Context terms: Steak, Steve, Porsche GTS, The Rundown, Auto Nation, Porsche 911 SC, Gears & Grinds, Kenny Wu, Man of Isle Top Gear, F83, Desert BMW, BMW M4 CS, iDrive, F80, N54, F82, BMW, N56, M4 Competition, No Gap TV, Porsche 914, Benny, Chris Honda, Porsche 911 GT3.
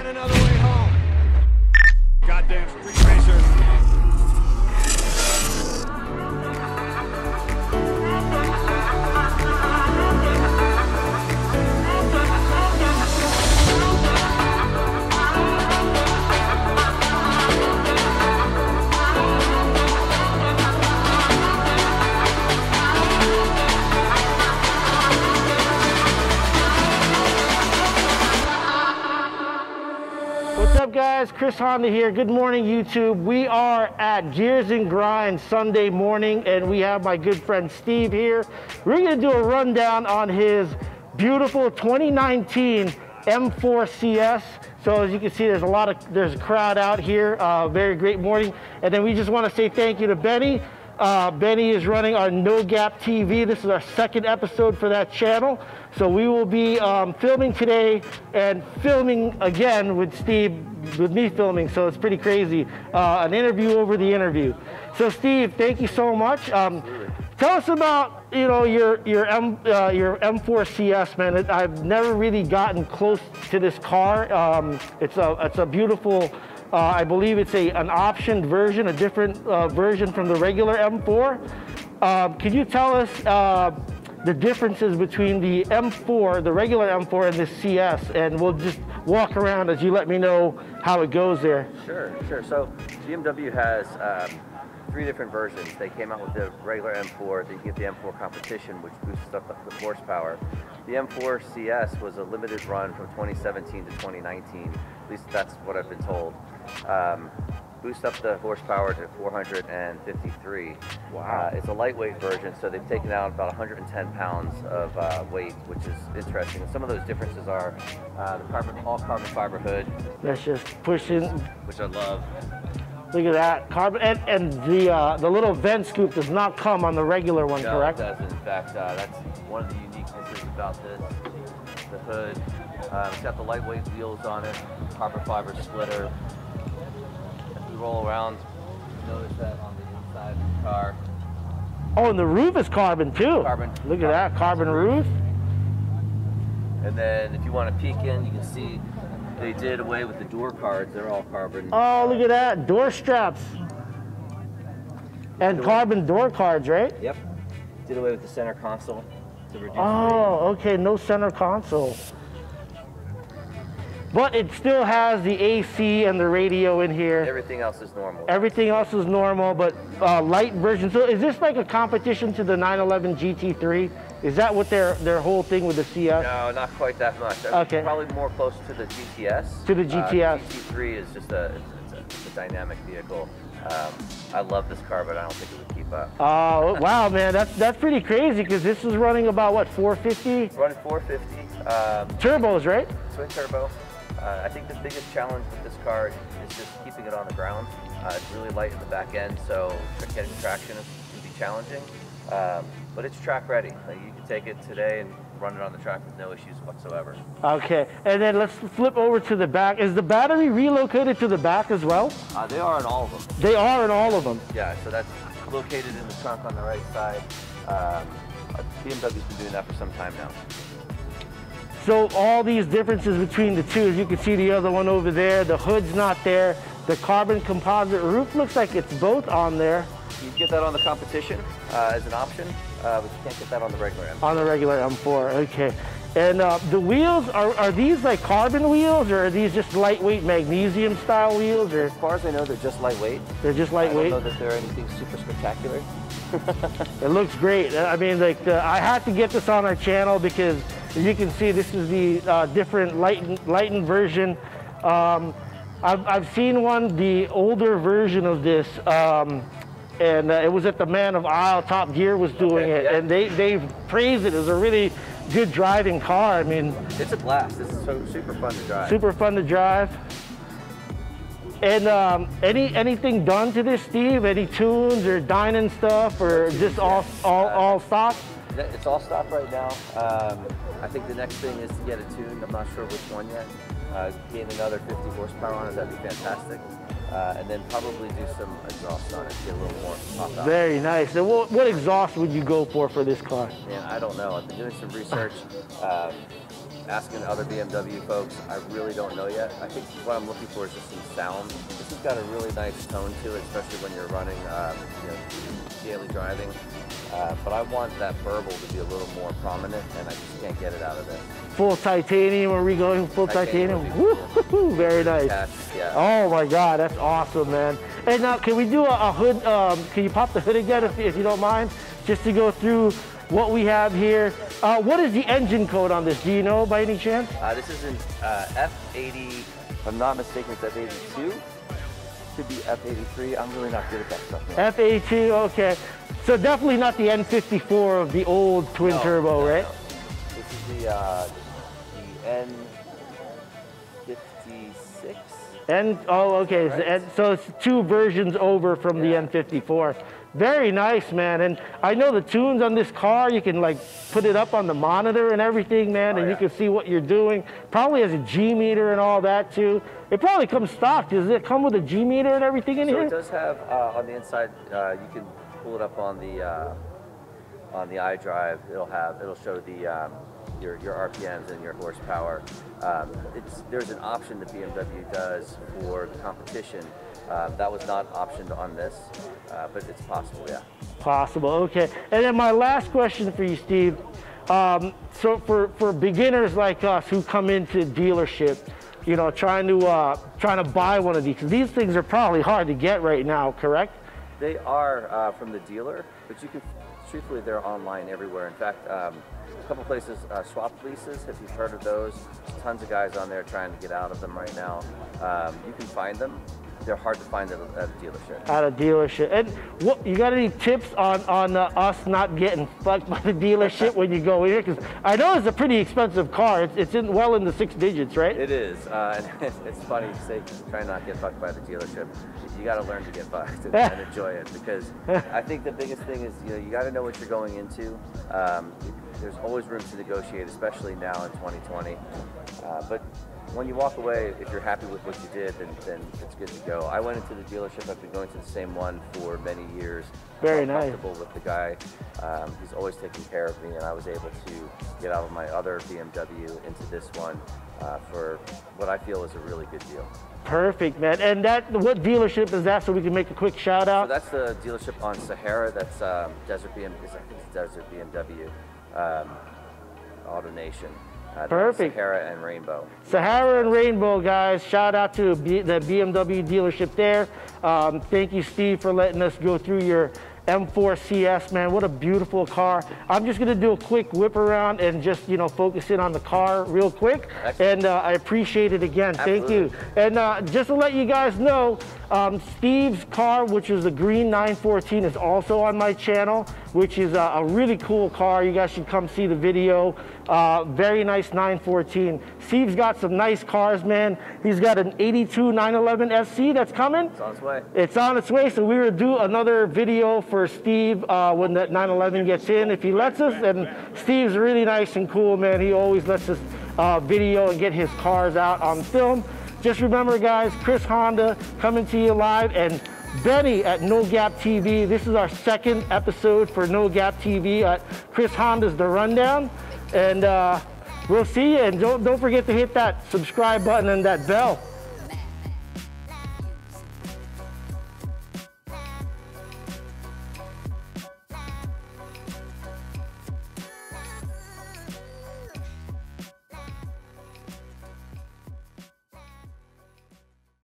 Find another way home. Goddamn street guys, Chris Honda here. Good morning, YouTube. We are at Gears and Grinds Sunday morning, and we have my good friend Steve here. We're going to do a rundown on his beautiful 2019 M4 CS. So as you can see, there's a crowd out here. Very great morning. And then we just want to say thank you to Benny. Benny is running our No Gap TV. This is our second episode for that channel. So we will be filming today and filming again with Steve, with me filming. So it's pretty crazy. An interview over the interview. So Steve, thank you so much. Tell us about your M4 CS, man. I've never really gotten close to this car. It's a beautiful. I believe it's an optioned version, a different version from the regular M4. Can you tell us the differences between the M4, the regular M4, and the CS? And we'll just walk around as you let me know how it goes there. Sure, sure. So BMW has three different versions. They came out with the regular M4, then you get the M4 Competition, which boosts up the horsepower. The M4 CS was a limited run from 2017 to 2019, at least that's what I've been told. Boost up the horsepower to 453. Wow. It's a lightweight version, so they've taken out about 110 pounds of weight, which is interesting. And some of those differences are the all-carbon fiber hood. That's just pushing. Which I love. Look at that, carbon, and the little vent scoop does not come on the regular one, no, correct? No, it doesn't. In fact, that's one of the uniquenesses about this, the hood. It's got the lightweight wheels on it, carbon fiber splitter. As we roll around, you notice that on the inside of the car. Oh, and the roof is carbon too. Carbon. Look at that, carbon roof. And then if you want to peek in, you can see they did away with the door cards. They're all carbon. Oh, look at that, door straps. And carbon door cards, right? Yep. Did away with the center console to reduce weight. Oh, okay, no center console. But it still has the AC and the radio in here. Everything else is normal. Everything else is normal, but light version. So is this like a competition to the 911 GT3? Is that what their whole thing with the CS? No, not quite that much. Okay. Probably more close to the GTS. To the GTS. GT3 is just a dynamic vehicle. I love this car, but I don't think it would keep up. Oh, wow, man, that's pretty crazy because this is running about what, 450? Running 450. Turbos, right? Twin turbo. I think the biggest challenge with this car is just keeping it on the ground. It's really light in the back end, so getting traction can be challenging. But it's track ready. Like you can take it today and run it on the track with no issues whatsoever. Okay, and then let's flip over to the back. Is the battery relocated to the back as well? They are in all of them. They are in all of them? Yeah, so that's located in the trunk on the right side. BMW's been doing that for some time now. So all these differences between the two, as you can see the other one over there, the hood's not there. The carbon composite roof looks like it's both on there. You get that on the competition as an option, but you can't get that on the regular M4. On the regular M4, okay. And the wheels, are these like carbon wheels, or are these just lightweight magnesium style wheels? Or? As far as I know, they're just lightweight. They're just lightweight? I don't know that they're anything super spectacular. It looks great. I mean, like, I had to get this on our channel because as you can see, this is the different lightened version. I've seen one, the older version of this, and it was at the Man of Isle Top Gear was doing it, yeah. And they praised it as a really good driving car. I mean, it's a blast. This is so super fun to drive. Super fun to drive. And anything done to this, Steve? Any tunes or dining stuff, or just all stock? It's all stock right now. I think the next thing is to get it tuned. I'm not sure which one yet. Gain another 50 horsepower on it. That'd be fantastic. And then probably do some exhaust on it, get a little more pop out. Very nice. And what exhaust would you go for this car? Man, I don't know. I've been doing some research. asking other BMW folks, I really don't know yet. I think what I'm looking for is just some sound. This has got a really nice tone to it, especially when you're running daily driving. But I want that burble to be a little more prominent, and I just can't get it out of it. Full titanium, are we going full titanium? Woo-hoo-hoo, very nice. Yeah. Oh my God, that's awesome, man. And now, can we do a hood? Can you pop the hood again, if you don't mind, just to go through what we have here? What is the engine code on this? Do you know by any chance? This is an F80, if I'm not mistaken, it's F82. Could be F83. I'm really not good at that stuff now. F82, okay. So definitely not the N54 of the old twin turbo, right? No. This is the N56. Oh, okay. Right. So it's two versions over from the N54. Very nice, man. And I know the tunes on this car, you can like put it up on the monitor and everything, man, and you can see what you're doing. Probably has a G meter and all that too. It probably comes stock. Does it come with a G meter and everything in here? So it does have on the inside, you can pull it up on the iDrive. It'll show the your RPMs and your horsepower. There's an option that BMW does for the competition. That was not optioned on this, but it's possible, yeah. Possible, okay. And then my last question for you, Steve. So for beginners like us who come into dealership, you know, trying to buy one of these, because these things are probably hard to get right now, correct? They are from the dealer, but you can, truthfully, they're online everywhere. In fact, a couple places, swap leases, if you've heard of those, tons of guys on there trying to get out of them right now. You can find them. They're hard to find at a dealership. At a dealership. And what, you got any tips on us not getting fucked by the dealership when you go here? Because I know it's a pretty expensive car. It's in, well in the 6 digits, right? It is. It's funny to say try not to get fucked by the dealership. You got to learn to get fucked and enjoy it, because I think the biggest thing is you got to know what you're going into. There's always room to negotiate, especially now in 2020. But when you walk away, if you're happy with what you did, then it's good to go. I went into the dealership. I've been going to the same one for many years. Very nice. I'm comfortable with the guy. He's always taking care of me, and I was able to get out of my other BMW into this one for what I feel is a really good deal. Perfect, man. And that, what dealership is that, so we can make a quick shout out? So that's the dealership on Sahara. That's Desert BMW. I think it's Desert BMW, Auto Nation. Perfect. Sahara and Rainbow. Sahara and Rainbow, guys. Shout out to the BMW dealership there. Thank you, Steve, for letting us go through your M4 CS, man. What a beautiful car. I'm just going to do a quick whip around and just, focus in on the car real quick. Excellent. And I appreciate it again. Absolutely. Thank you. And just to let you guys know, Steve's car, which is the green 914, is also on my channel, which is a really cool car. You guys should come see the video. Very nice 914. Steve's got some nice cars, man. He's got an 82 911 SC that's coming. It's on its way. It's on its way, so we will do another video for Steve when that 911 gets in, if he lets us. And Steve's really nice and cool, man. He always lets us video and get his cars out on film. Just remember, guys, Chris Honda coming to you live, and Benny at No Gap TV. This is our second episode for No Gap TV at Chris Honda's The Rundown. And we'll see you, and don't forget to hit that subscribe button and that bell.